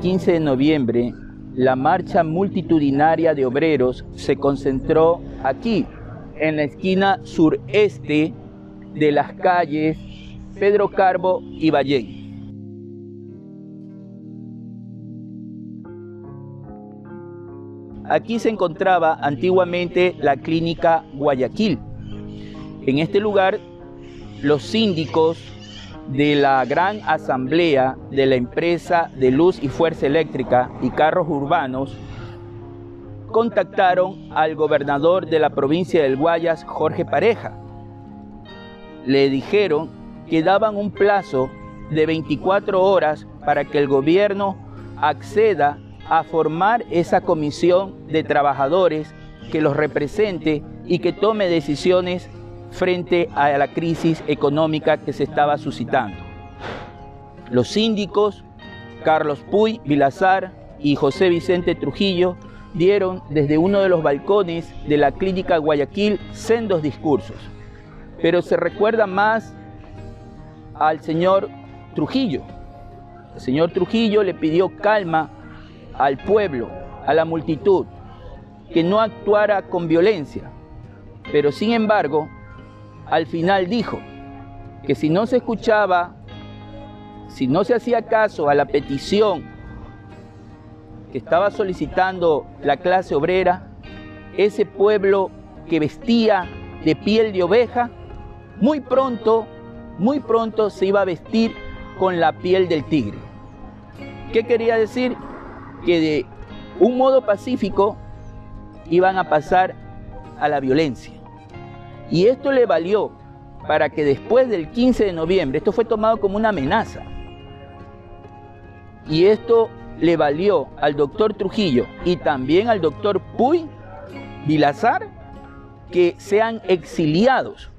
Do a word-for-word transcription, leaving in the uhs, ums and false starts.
quince de noviembre, la marcha multitudinaria de obreros se concentró aquí, en la esquina sureste de las calles Pedro Carbo y Ballén. Aquí se encontraba antiguamente la clínica Guayaquil. En este lugar, los síndicos de la Gran Asamblea de la Empresa de Luz y Fuerza Eléctrica y Carros Urbanos contactaron al gobernador de la provincia del Guayas, Jorge Pareja. Le dijeron que daban un plazo de veinticuatro horas para que el gobierno acceda a formar esa comisión de trabajadores que los represente y que tome decisiones frente a la crisis económica que se estaba suscitando. Los síndicos Carlos Puy Vilazar y José Vicente Trujillo dieron desde uno de los balcones de la clínica Guayaquil sendos discursos, pero se recuerda más al señor Trujillo. El señor Trujillo le pidió calma al pueblo, a la multitud, que no actuara con violencia, pero sin embargo, al final dijo que si no se escuchaba, si no se hacía caso a la petición que estaba solicitando la clase obrera, ese pueblo que vestía de piel de oveja, muy pronto, muy pronto se iba a vestir con la piel del tigre. ¿Qué quería decir? Que de un modo pacífico iban a pasar a la violencia. Y esto le valió para que después del quince de noviembre, esto fue tomado como una amenaza, y esto le valió al doctor Trujillo y también al doctor Puy Vilazar que sean exiliados